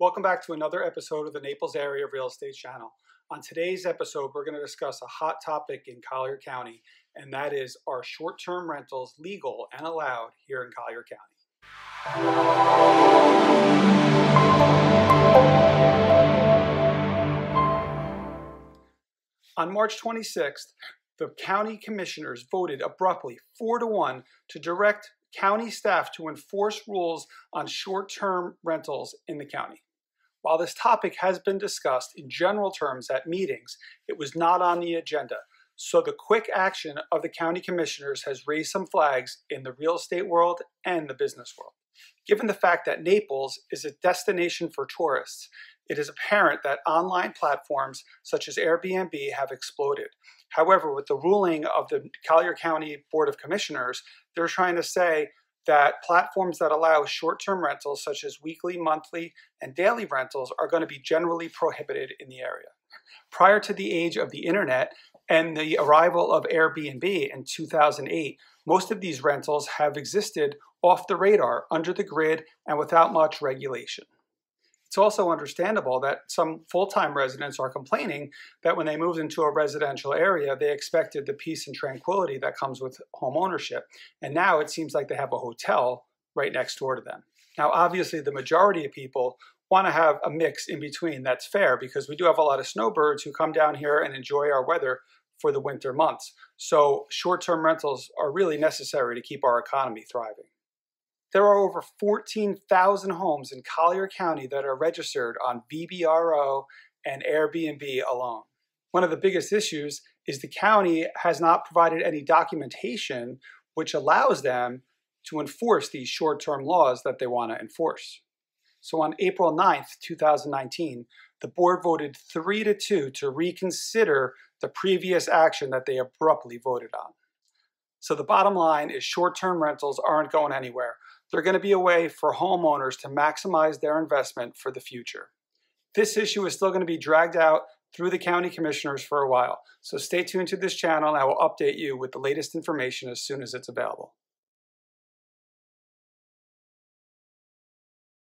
Welcome back to another episode of the Naples Area Real Estate Channel. On today's episode, we're going to discuss a hot topic in Collier County, and that is, are short-term rentals legal and allowed here in Collier County? On March 26th, the county commissioners voted abruptly 4-1 to direct county staff to enforce rules on short-term rentals in the county. While this topic has been discussed in general terms at meetings, it was not on the agenda, so the quick action of the county commissioners has raised some flags in the real estate world and the business world. Given the fact that Naples is a destination for tourists, it is apparent that online platforms such as Airbnb have exploded. However, with the ruling of the Collier County Board of Commissioners, they're trying to say that platforms that allow short-term rentals such as weekly, monthly, and daily rentals are going to be generally prohibited in the area. Prior to the age of the internet and the arrival of Airbnb in 2008, most of these rentals have existed off the radar, under the grid, and without much regulation. It's also understandable that some full-time residents are complaining that when they moved into a residential area, they expected the peace and tranquility that comes with home ownership. And now it seems like they have a hotel right next door to them. Now, obviously, the majority of people want to have a mix in between. That's fair, because we do have a lot of snowbirds who come down here and enjoy our weather for the winter months. So short-term rentals are really necessary to keep our economy thriving. There are over 14,000 homes in Collier County that are registered on BBRO and Airbnb alone. One of the biggest issues is the county has not provided any documentation which allows them to enforce these short-term laws that they want to enforce. So on April 9th, 2019, the board voted 3-2 to reconsider the previous action that they abruptly voted on. So the bottom line is short-term rentals aren't going anywhere. They're going to be a way for homeowners to maximize their investment for the future. This issue is still going to be dragged out through the county commissioners for a while. So stay tuned to this channel and I will update you with the latest information as soon as it's available.